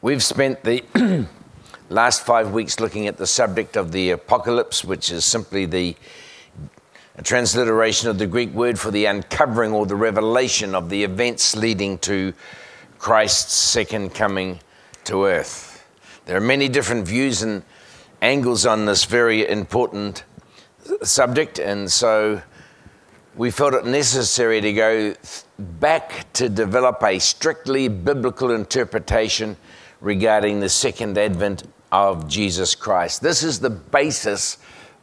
We've spent the last 5 weeks looking at the subject of the apocalypse, which is simply the transliteration of the Greek word for the uncovering or the revelation of the events leading to Christ's second coming to earth. There are many different views and angles on this very important subject, and so we felt it necessary to go back to develop a strictly biblical interpretation regarding the second advent of Jesus Christ. This is the basis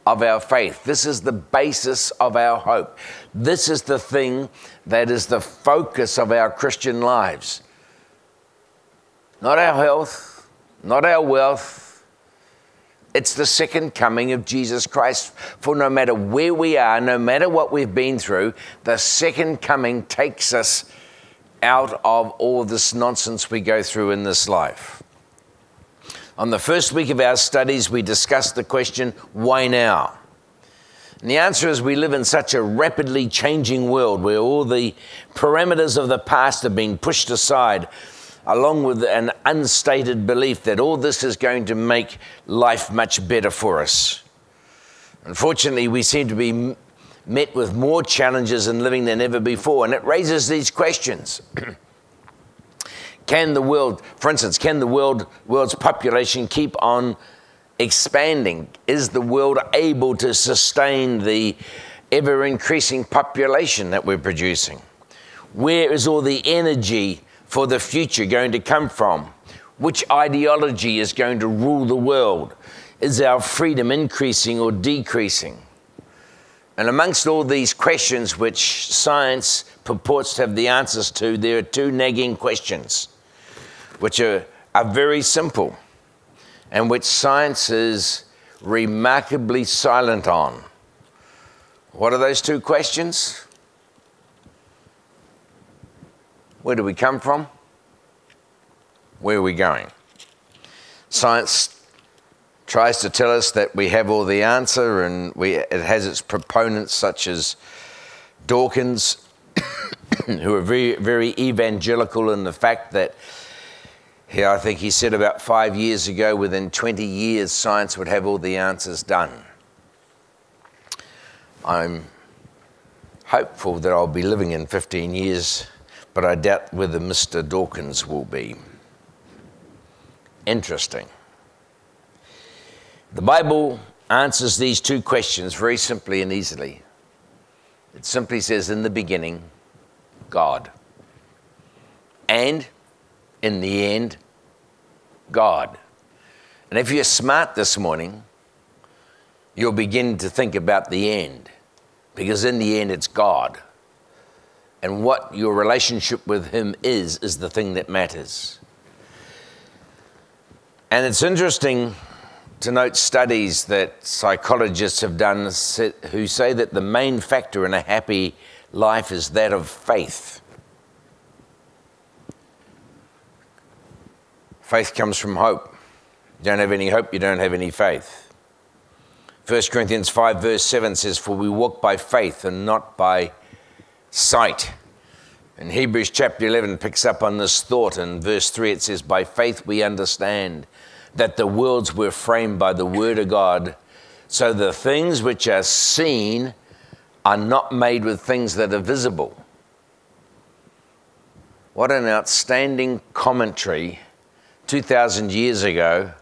of our faith. This is the basis of our hope. This is the thing that is the focus of our Christian lives. Not our health, not our wealth. It's the second coming of Jesus Christ. For no matter where we are, no matter what we've been through, the second coming takes us out of all this nonsense we go through in this life. On the first week of our studies, we discussed the question, why now? And the answer is we live in such a rapidly changing world where all the parameters of the past are being pushed aside, along with an unstated belief that all this is going to make life much better for us. Unfortunately, we seem to be met with more challenges in living than ever before, and it raises these questions. Can the world, for instance, can the world's population keep on expanding? Is the world able to sustain the ever-increasing population that we're producing? Where is all the energy for the future going to come from? Which ideology is going to rule the world? Is our freedom increasing or decreasing? And amongst all these questions which science purports to have the answers to, there are two nagging questions which are very simple and which science is remarkably silent on. What are those two questions? Where do we come from? Where are we going? Science tries to tell us that we have all the answer, and it has its proponents such as Dawkins, who are very, very evangelical in the fact that, yeah, I think he said about 5 years ago, within 20 years, science would have all the answers done. I'm hopeful that I'll be living in 15 years, but I doubt whether Mr. Dawkins will be. Interesting. The Bible answers these two questions very simply and easily. It simply says, in the beginning, God. And in the end, God. And if you're smart this morning, you'll begin to think about the end, because in the end, it's God. And what your relationship with him is the thing that matters. And it's interesting to note studies that psychologists have done who say that the main factor in a happy life is that of faith. Faith comes from hope. You don't have any hope, you don't have any faith. 1 Corinthians 5 verse 7 says, for we walk by faith and not by sight. And Hebrews chapter 11 picks up on this thought. In verse 3 it says, by faith we understand that the worlds were framed by the word of God, so the things which are seen are not made with things that are visible. What an outstanding commentary 2,000 years ago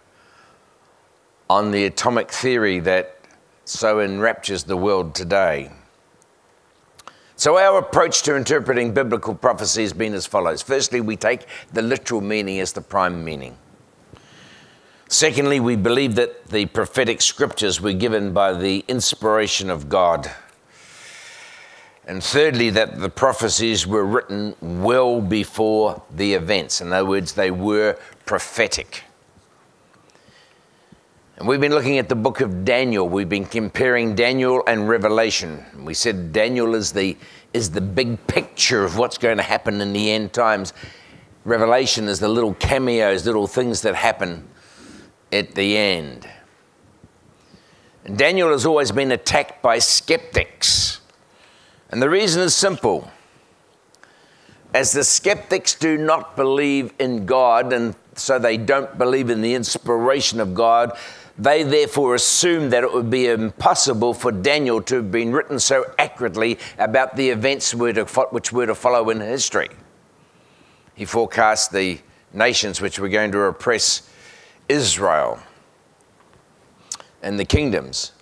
on the atomic theory that so enraptures the world today. So our approach to interpreting biblical prophecy has been as follows. Firstly, we take the literal meaning as the prime meaning. Secondly, we believe that the prophetic scriptures were given by the inspiration of God. And thirdly, that the prophecies were written well before the events. In other words, they were prophetic. And we've been looking at the book of Daniel. We've been comparing Daniel and Revelation. We said Daniel is the big picture of what's going to happen in the end times. Revelation is the little cameos, little things that happen at the end. And Daniel has always been attacked by skeptics. And the reason is simple. As the skeptics do not believe in God, and so they don't believe in the inspiration of God. They therefore assumed that it would be impossible for Daniel to have been written so accurately about the events which were to follow in history. He forecast the nations which were going to oppress Israel and the kingdoms.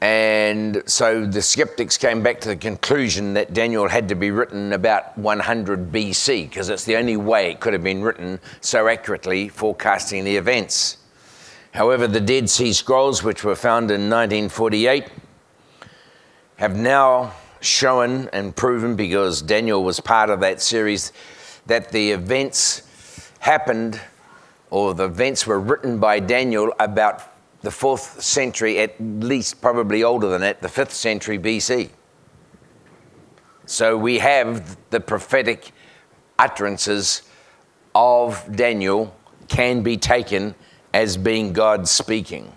And so the skeptics came back to the conclusion that Daniel had to be written about 100 BC because it's the only way it could have been written so accurately, forecasting the events. However, the Dead Sea Scrolls, which were found in 1948, have now shown and proven, because Daniel was part of that series, that the events happened, or the events were written by Daniel about the 4th century, at least probably older than that, the 5th century BC. So we have the prophetic utterances of Daniel can be taken as being God speaking.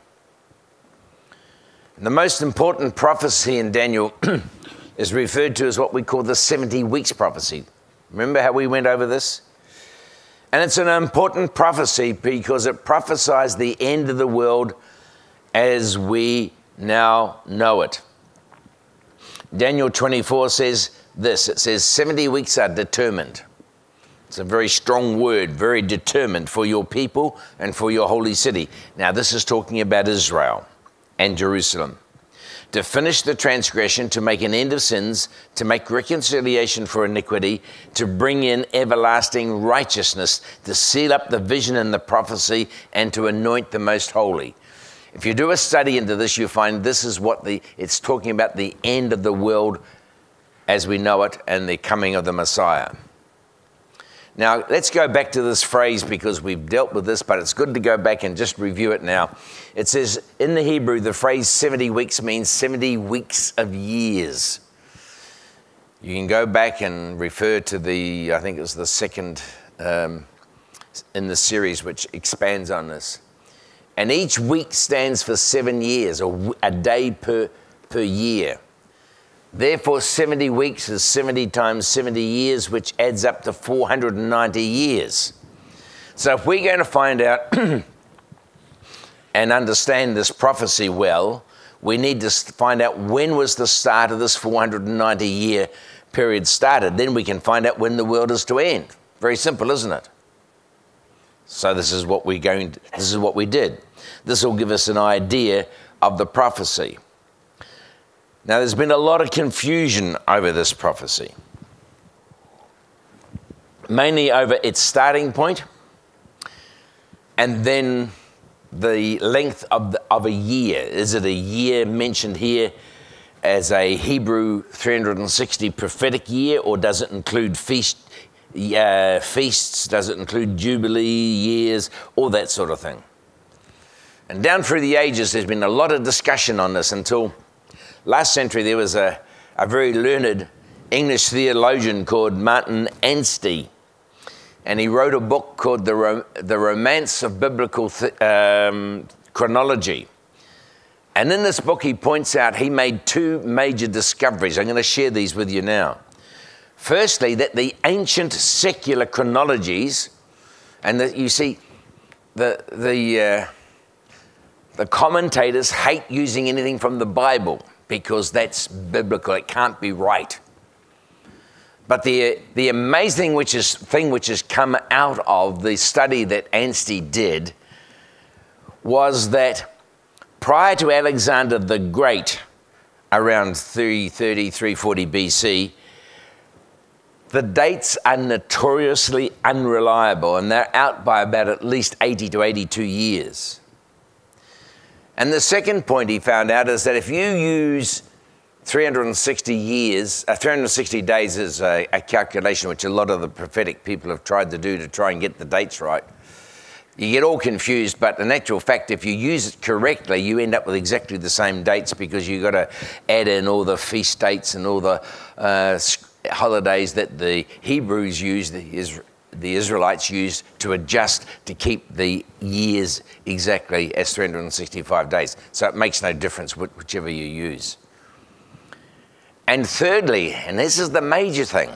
And the most important prophecy in Daniel is referred to as what we call the 70 weeks prophecy. Remember how we went over this? And it's an important prophecy because it prophesies the end of the world as we now know it. Daniel 24 says this, it says 70 weeks are determined. It's a very strong word, very determined, for your people and for your holy city. Now this is talking about Israel and Jerusalem. To finish the transgression, to make an end of sins, to make reconciliation for iniquity, to bring in everlasting righteousness, to seal up the vision and the prophecy, and to anoint the most holy. If you do a study into this, you find this is what it's talking about, the end of the world as we know it and the coming of the Messiah. Now, let's go back to this phrase because we've dealt with this, but it's good to go back and just review it now. It says, in the Hebrew, the phrase 70 weeks means 70 weeks of years. You can go back and refer to the, I think it was the second in the series, which expands on this. And each week stands for 7 years, or a day per year. Therefore, 70 weeks is 70 times 70 years, which adds up to 490 years. So if we're going to find out and understand this prophecy well, we need to find out when was the start of this 490-year period started. Then we can find out when the world is to end. Very simple, isn't it? So this is what we did. This will give us an idea of the prophecy. Now, there's been a lot of confusion over this prophecy, mainly over its starting point and then the length of a year. Is it a year mentioned here as a Hebrew 360 prophetic year, or does it include feasts? Does it include jubilee years? All that sort of thing. And down through the ages, there's been a lot of discussion on this until last century. There was a very learned English theologian called Martin Anstey, and he wrote a book called The Romance of Biblical Chronology. And in this book, he points out he made two major discoveries. I'm going to share these with you now. Firstly, that the ancient secular chronologies, and that you see the commentators hate using anything from the Bible, because that's biblical, it can't be right. But the amazing thing which has come out of the study that Anstey did was that prior to Alexander the Great, around 330, 340 BC, the dates are notoriously unreliable, and they're out by about at least 80 to 82 years. And the second point he found out is that if you use 360 days as a calculation, which a lot of the prophetic people have tried to do to try and get the dates right, you get all confused. But in actual fact, if you use it correctly, you end up with exactly the same dates, because you've got to add in all the feast dates and all the holidays that the Hebrews used, the Israelites used, to adjust to keep the years exactly as 365 days. So it makes no difference whichever you use. And thirdly, and this is the major thing,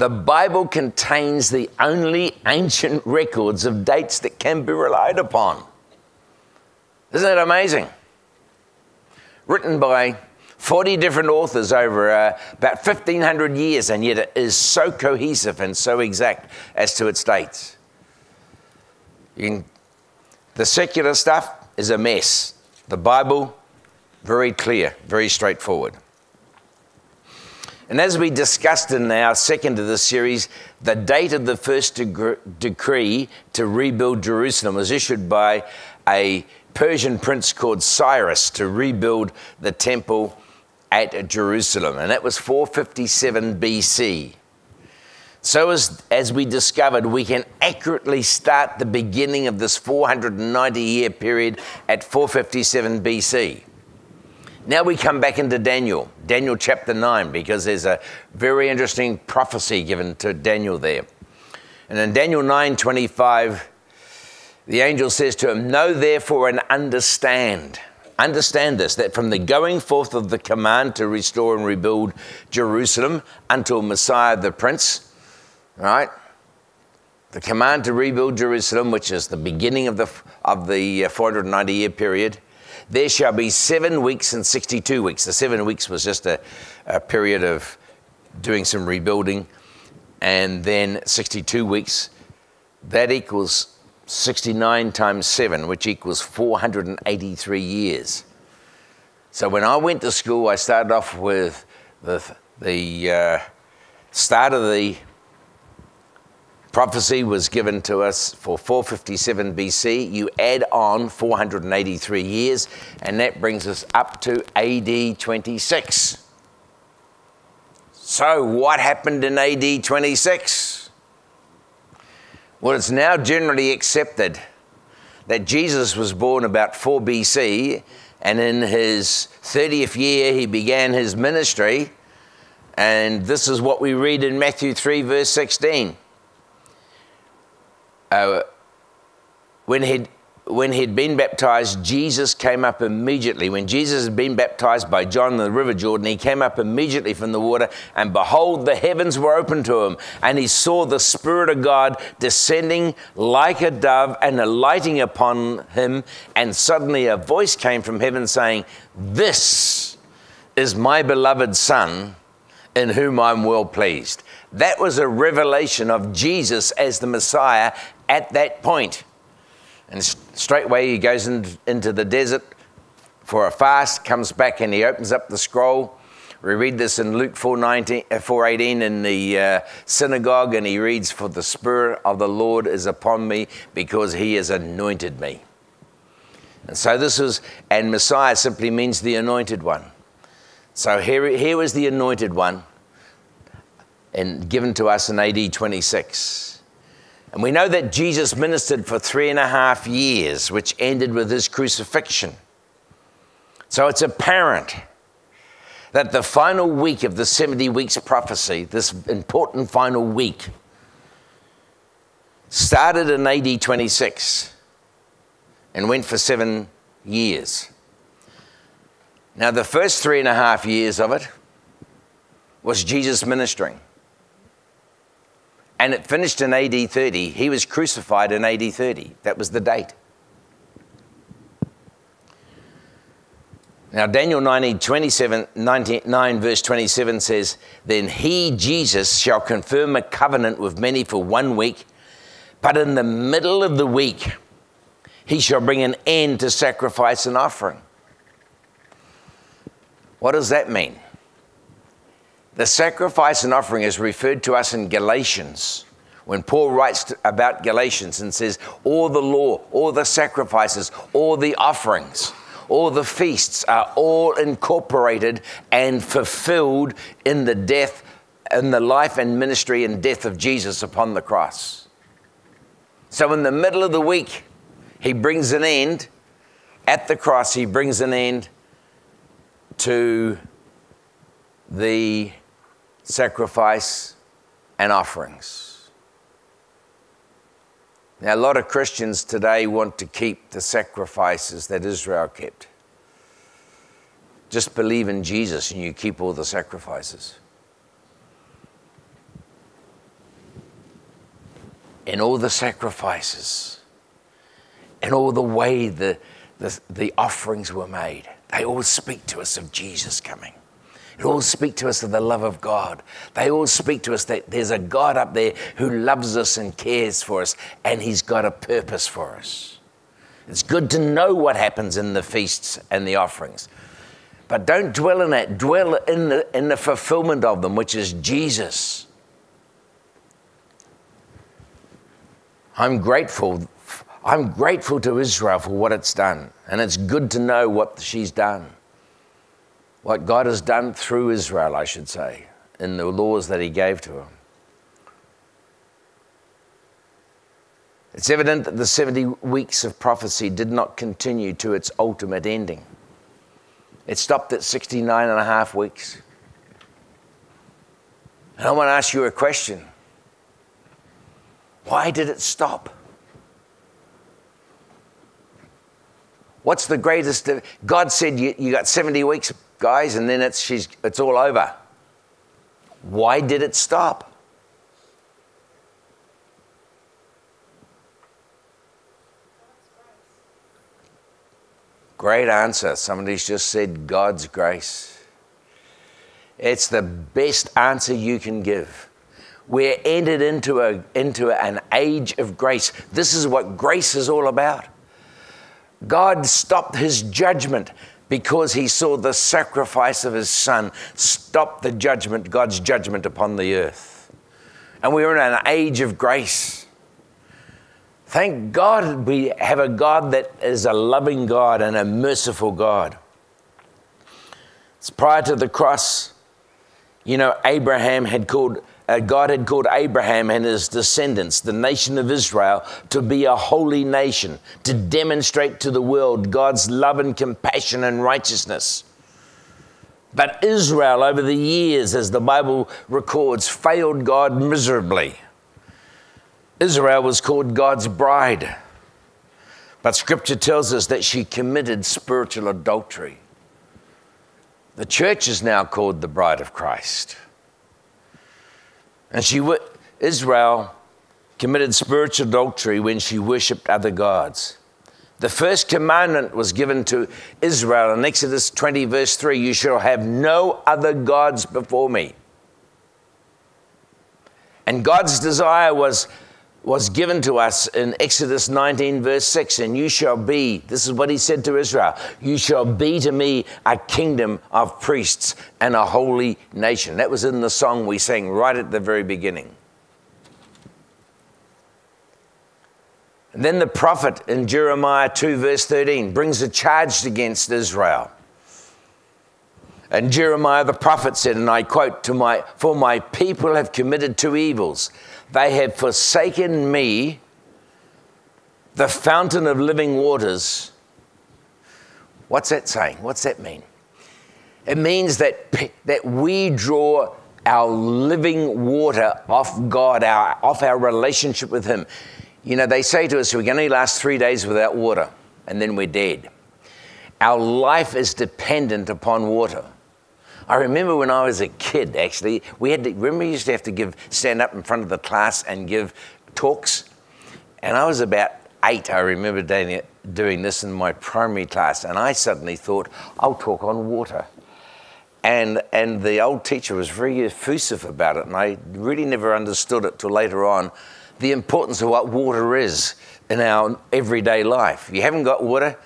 The Bible contains the only ancient records of dates that can be relied upon. Isn't that amazing? Written by 40 different authors over about 1,500 years, and yet it is so cohesive and so exact as to its dates. The secular stuff is a mess. The Bible, very clear, very straightforward. And as we discussed in our second of this series, the date of the first decree to rebuild Jerusalem was issued by a Persian prince called Cyrus to rebuild the temple at Jerusalem. And that was 457 BC. So as we discovered, we can accurately start the beginning of this 490-year period at 457 BC. Now we come back into Daniel chapter 9, because there's a very interesting prophecy given to Daniel there. And in Daniel 9:25, the angel says to him, "Know therefore and understand." Understand this, that from the going forth of the command to restore and rebuild Jerusalem until Messiah the Prince, right? The command to rebuild Jerusalem, which is the beginning of the 490-year period, there shall be 7 weeks and 62 weeks. The 7 weeks was just a period of doing some rebuilding. And then 62 weeks, that equals 69 times 7, which equals 483 years. So when I went to school, I started off with the start of the prophecy was given to us for 457 BC. You add on 483 years, and that brings us up to AD 26. So what happened in AD 26? Well, it's now generally accepted that Jesus was born about 4 BC, and in his 30th year, he began his ministry. And this is what we read in Matthew 3, verse 16. When he'd been baptized, Jesus came up immediately. When Jesus had been baptized by John in the River Jordan, he came up immediately from the water, and behold, the heavens were opened to him, and he saw the Spirit of God descending like a dove and alighting upon him, and suddenly a voice came from heaven saying, "This is my beloved Son, in whom I'm well pleased." That was a revelation of Jesus as the Messiah at that point. And straightway he goes into the desert for a fast, comes back and he opens up the scroll. We read this in Luke 4:18 in the synagogue, and he reads, "For the Spirit of the Lord is upon me, because he has anointed me." And so and Messiah simply means the anointed one. So here was the anointed one, and given to us in AD 26. And we know that Jesus ministered for 3.5 years, which ended with his crucifixion. So it's apparent that the final week of the 70 weeks prophecy, this important final week, started in AD 26 and went for 7 years. Now, the first 3.5 years of it was Jesus ministering. And it finished in AD 30. He was crucified in AD 30. That was the date. Now, Daniel 9, verse 27 says, "Then he, Jesus, shall confirm a covenant with many for 1 week, but in the middle of the week he shall bring an end to sacrifice and offering." What does that mean? The sacrifice and offering is referred to us in Galatians, when Paul writes about Galatians and says, all the law, all the sacrifices, all the offerings, all the feasts are all incorporated and fulfilled in the death, in the life and ministry and death of Jesus upon the cross. So in the middle of the week, he brings an end. At the cross, he brings an end to the sacrifice and offerings. Now, a lot of Christians today want to keep the sacrifices that Israel kept. Just believe in Jesus and you keep all the sacrifices. and all the sacrifices and all the way the offerings were made, they all speak to us of Jesus coming. They all speak to us of the love of God. They all speak to us that there's a God up there who loves us and cares for us, and he's got a purpose for us. It's good to know what happens in the feasts and the offerings. But don't dwell in that. Dwell in the fulfillment of them, which is Jesus. I'm grateful to Israel for what it's done. And it's good to know what she's done. What God has done through Israel, I should say, in the laws that he gave to them. It's evident that the 70 weeks of prophecy did not continue to its ultimate ending. It stopped at 69 and a half weeks. And I want to ask you a question. Why did it stop? What's the greatest? God said, you got 70 weeks, guys, and then it's all over. Why did it stop? Great answer. Somebody's just said God's grace. It's the best answer you can give. We're entered into an age of grace. This is what grace is all about. God stopped his judgment because he saw the sacrifice of his son stop the judgment, God's judgment upon the earth. And we're in an age of grace. Thank God we have a God that is a loving God and a merciful God. It's prior to the cross, you know, God had called Abraham and his descendants, the nation of Israel, to be a holy nation, to demonstrate to the world God's love and compassion and righteousness. But Israel, over the years, as the Bible records, failed God miserably. Israel was called God's bride, but Scripture tells us that she committed spiritual adultery. The church is now called the bride of Christ. And Israel committed spiritual adultery when she worshipped other gods. The first commandment was given to Israel in Exodus 20, verse 3, "You shall have no other gods before me." And God's desire was given to us in Exodus 19, verse 6, and you shall be, this is what he said to Israel, you shall be to me a kingdom of priests and a holy nation. That was in the song we sang right at the very beginning. And then the prophet in Jeremiah 2, verse 13, brings a charge against Israel. And Jeremiah the prophet said, and I quote, "For my people have committed two evils. They have forsaken me, the fountain of living waters." What's that saying? What's that mean? It means that we draw our living water off God, off our relationship with him. You know, they say to us, we can only last 3 days without water, and then we're dead. Our life is dependent upon water. I remember when I was a kid, actually, we used to have to stand up in front of the class and give talks. And I was about 8, I remember doing this in my primary class, and I suddenly thought, I'll talk on water. And the old teacher was very effusive about it, and I really never understood it till later on, the importance of what water is in our everyday life. If you haven't got water,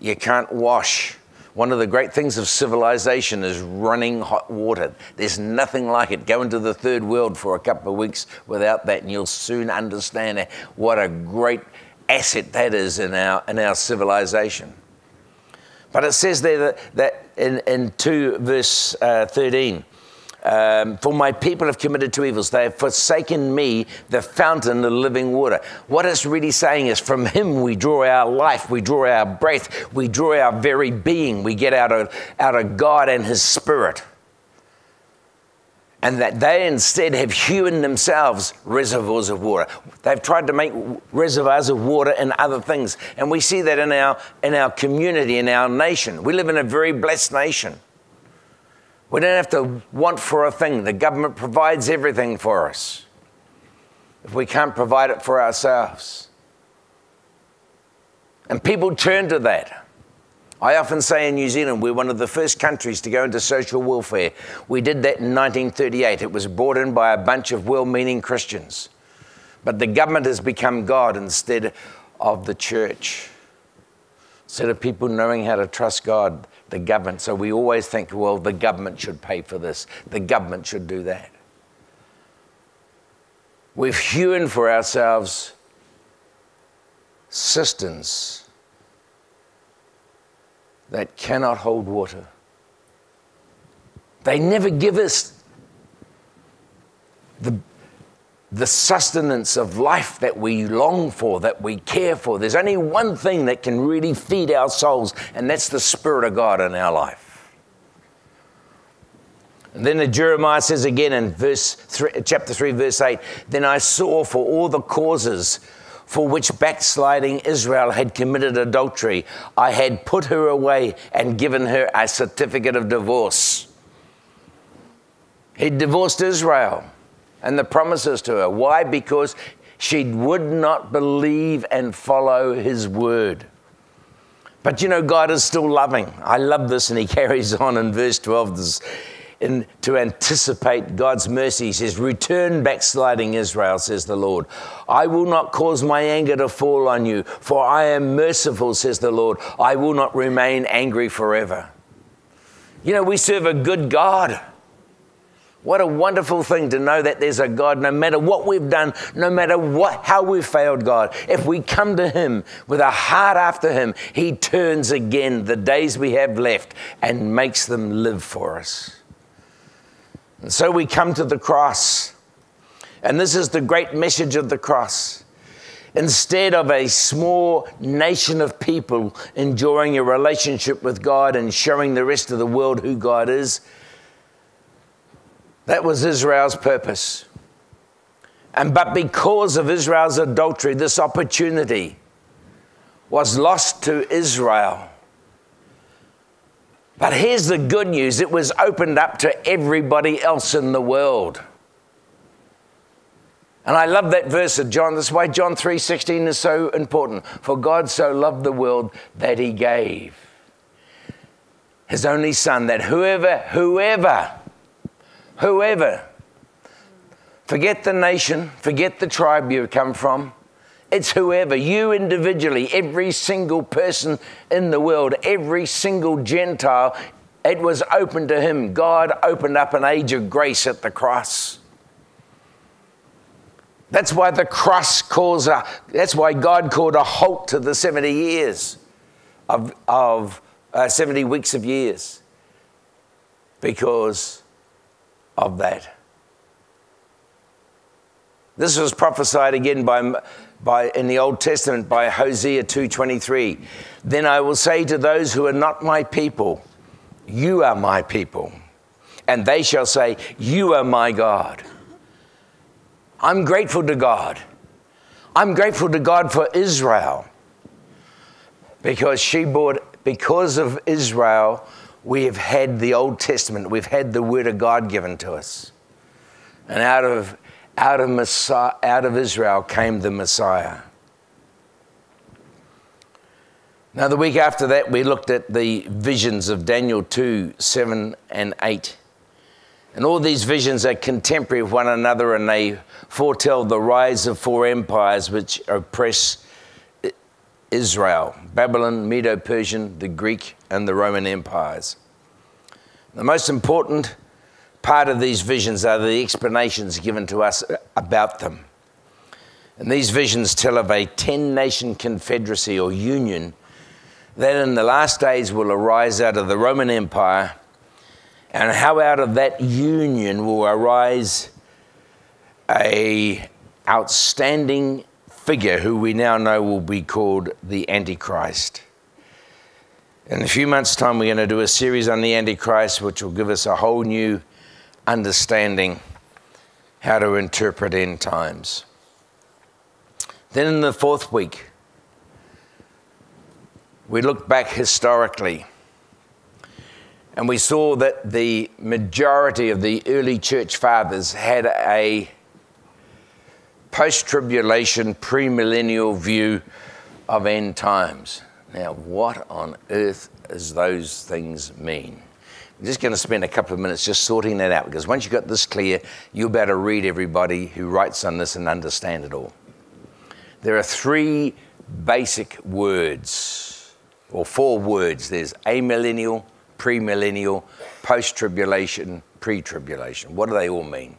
you can't wash. One of the great things of civilization is running hot water. There's nothing like it. Go into the third world for a couple of weeks without that, and you'll soon understand what a great asset that is in our civilization. But it says there that in 2 verse 13, "For my people have committed two evils. They have forsaken me, the fountain of living water." What it's really saying is from him we draw our life, we draw our breath, we draw our very being. We get out of God and his spirit. And that they instead have hewn themselves reservoirs of water. They've tried to make reservoirs of water and other things. And we see that in our community, in our nation. We live in a very blessed nation. We don't have to want for a thing. The government provides everything for us. if we can't provide it for ourselves. And people turn to that. I often say in New Zealand, we're one of the first countries to go into social welfare. We did that in 1938. It was brought in by a bunch of well-meaning Christians. But the government has become God instead of the church. Instead of people knowing how to trust God, the government. So we always think, well, the government should pay for this. The government should do that. We've hewn for ourselves cisterns that cannot hold water. They never give us the sustenance of life that we long for, that we care for. There's only one thing that can really feed our souls, and that's the Spirit of God in our life. And then the Jeremiah says again in chapter 3, verse 8, "Then I saw for all the causes for which backsliding Israel had committed adultery, I had put her away and given her a certificate of divorce." He divorced Israel and the promises to her. Why? Because she would not believe and follow his word. But you know, God is still loving. I love this, and he carries on in verse 12. To anticipate God's mercy, he says, "Return, backsliding Israel, says the Lord. I will not cause my anger to fall on you, for I am merciful, says the Lord. I will not remain angry forever." You know, we serve a good God. What a wonderful thing to know that there's a God. No matter what we've done, no matter how we've failed God, if we come to him with a heart after him, he turns again the days we have left and makes them live for us. And so we come to the cross. And this is the great message of the cross. Instead of a small nation of people enjoying a relationship with God and showing the rest of the world who God is, that was Israel's purpose. But because of Israel's adultery, this opportunity was lost to Israel. But here's the good news. It was opened up to everybody else in the world. And I love that verse of John. That's why John 3:16 is so important. For God so loved the world that he gave his only son, that whoever, forget the nation, forget the tribe you come from, it's whoever, you individually, every single person in the world, every single Gentile, it was open to him. God opened up an age of grace at the cross. That's why the cross that's why God called a halt to the 70 weeks of years because of that. This was prophesied again in the Old Testament by Hosea 2:23. "Then I will say to those who are not my people, you are my people. And they shall say, you are my God." I'm grateful to God. I'm grateful to God for Israel. Because of Israel, we have had the Old Testament. We've had the Word of God given to us. And out of Israel came the Messiah. Now, the week after that, we looked at the visions of Daniel 2, 7 and 8. And all these visions are contemporary of one another, and they foretell the rise of four empires which oppress Israel: Babylon, Medo-Persian, the Greek and the Roman empires. The most important part of these visions are the explanations given to us about them. And these visions tell of a 10-nation confederacy or union that in the last days will arise out of the Roman Empire, and how out of that union will arise an outstanding figure who we now know will be called the Antichrist. In a few months' time, we're going to do a series on the Antichrist, which will give us a whole new understanding how to interpret end times. Then in the fourth week, we looked back historically, and we saw that the majority of the early church fathers had a post-tribulation, premillennial view of end times. Now, what on earth does those things mean? I'm just going to spend a couple of minutes just sorting that out, because once you've got this clear, you better read everybody who writes on this and understand it all. There are three basic words, or four words. There's amillennial, premillennial, post-tribulation, pre-tribulation. What do they all mean?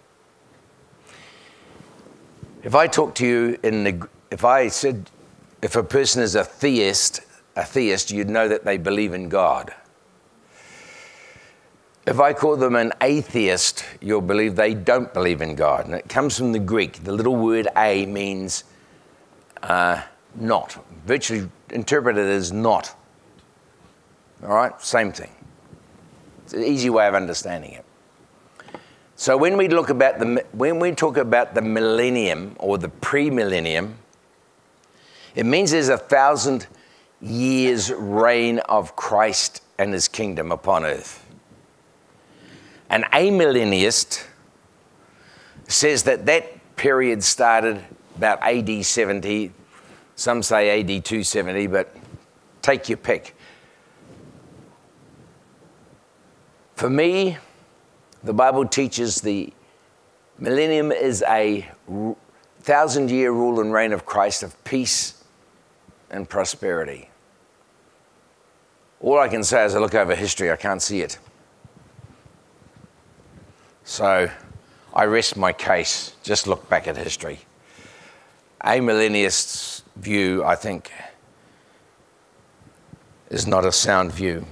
If I talk to you in the, if a person is a theist, you'd know that they believe in God. If I call them an atheist, you'll believe they don't believe in God. And it comes from the Greek. The little word a means not, virtually interpreted as not. All right, same thing. It's an easy way of understanding it. So when we look about the, when we talk about the millennium or the pre-millennium, it means there's 1,000 years reign of Christ and his kingdom upon earth. An amillennialist says that that period started about AD 70, some say AD 270, but take your pick. For me, the Bible teaches the millennium is a 1,000-year rule and reign of Christ of peace and prosperity. All I can say is I look over history, I can't see it. So I rest my case, just look back at history. Amillennialist's view, I think, is not a sound view.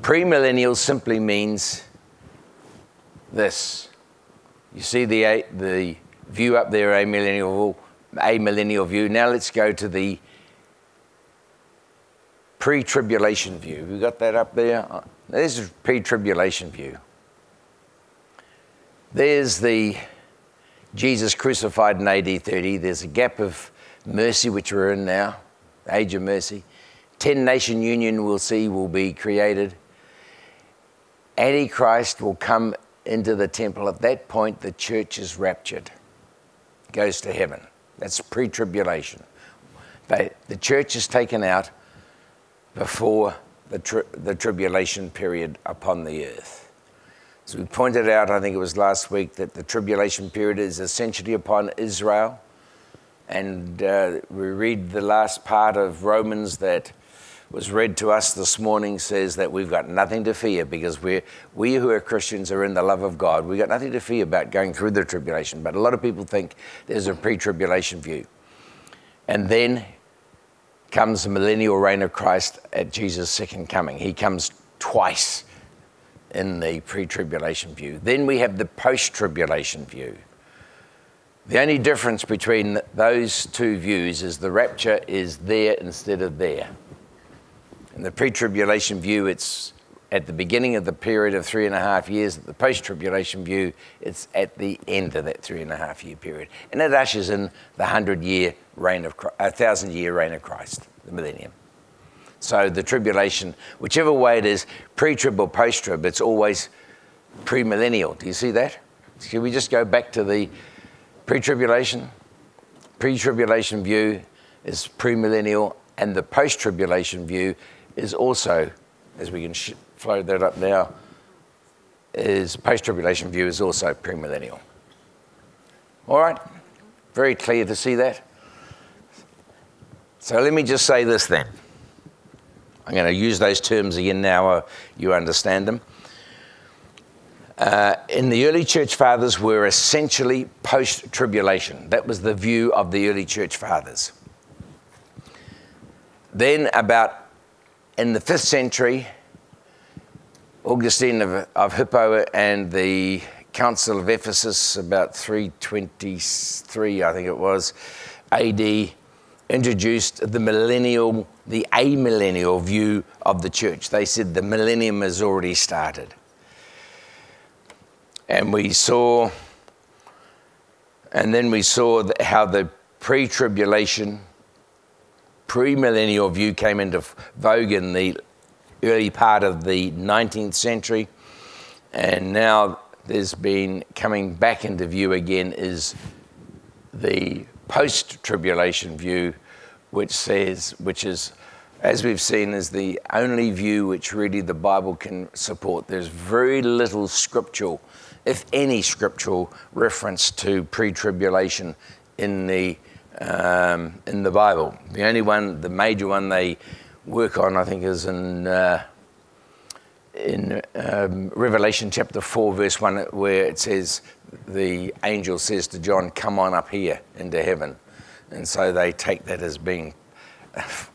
Premillennial simply means this. You see the view up there, amillennial view. Now let's go to the pre-tribulation view. We got that up there? There's the pre-tribulation view. There's the Jesus crucified in AD 30. There's a gap of mercy, which we're in now, the age of mercy. 10-nation union we'll see will be created. Antichrist will come into the temple. At that point, the church is raptured, goes to heaven. That's pre-tribulation. The church is taken out before the tribulation period upon the earth. So we pointed out, I think it was last week, that the tribulation period is essentially upon Israel. And we read the last part of Romans that was read to us this morning says that we've got nothing to fear because we who are Christians are in the love of God. We've got nothing to fear about going through the tribulation. But a lot of people think there's a pre-tribulation view. And then comes the millennial reign of Christ at Jesus' second coming. He comes twice in the pre-tribulation view. Then we have the post-tribulation view. The only difference between those two views is the rapture is there instead of there. In the pre-tribulation view, it's at the beginning of the period of 3.5 years. At the post-tribulation view, it's at the end of that 3.5 year period. And it ushers in the 100-year reign of Christ, 1,000-year reign of Christ, the millennium. So the tribulation, whichever way it is, pre-trib or post-trib, it's always pre-millennial. Do you see that? Can we just go back to the pre-tribulation? Pre-tribulation view is pre-millennial, and the post-tribulation view is also, as we can float that up now, is post-tribulation view is also premillennial. All right, very clear to see that. So let me just say this then. I'm going to use those terms again now you understand them. In the early church fathers were essentially post-tribulation. That was the view of the early church fathers. Then about in the 5th century, Augustine of Hippo and the Council of Ephesus, about 323, I think it was, AD, introduced the amillennial view of the church. They said the millennium has already started. And we saw, and then we saw how the pre-tribulation, premillennial view came into vogue in the early part of the 19th century, and now there's been coming back into view again is the post-tribulation view, which is, as we've seen, is the only view which really the Bible can support. There's very little scriptural, if any scriptural, reference to pre-tribulation in the Bible. The only one, the major one they work on, I think, is in Revelation chapter 4, verse 1, where it says, the angel says to John, come on up here into heaven. And so they take that as being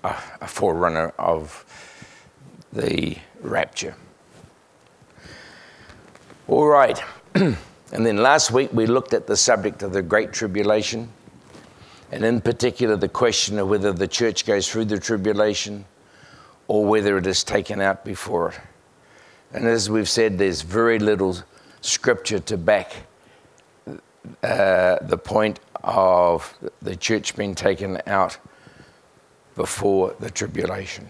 a forerunner of the rapture. All right. And then last week we looked at the subject of the Great Tribulation, and in particular the question of whether the church goes through the tribulation or whether it is taken out before it. And as we've said, there's very little scripture to back the point of the church being taken out before the tribulation.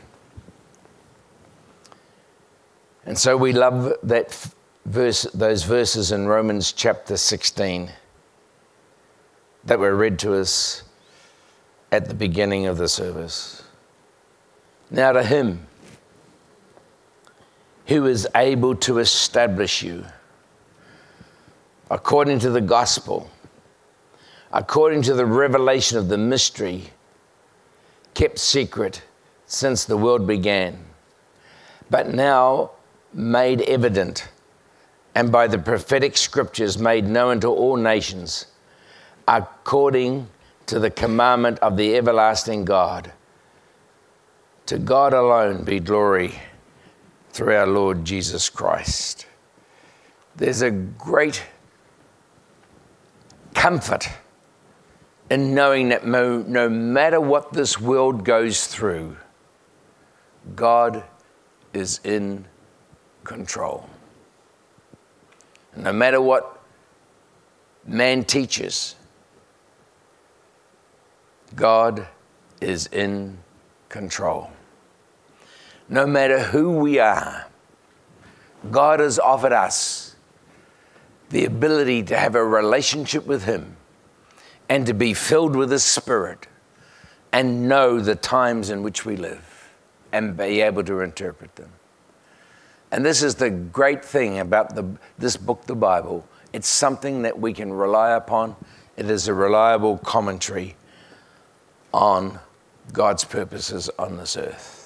And so we love that verse, those verses in Romans chapter 16 that were read to us at the beginning of the service. Now to him who is able to establish you according to the gospel, according to the revelation of the mystery kept secret since the world began, but now made evident, and by the prophetic scriptures made known to all nations, according to the commandment of the everlasting God. To God alone be glory through our Lord Jesus Christ. There's a great comfort in knowing that no matter what this world goes through, God is in control. And no matter what man teaches, God is in control. No matter who we are, God has offered us the ability to have a relationship with him and to be filled with his spirit and know the times in which we live and be able to interpret them. And this is the great thing about this book, the Bible. It's something that we can rely upon. It is a reliable commentary on God's purposes on this earth.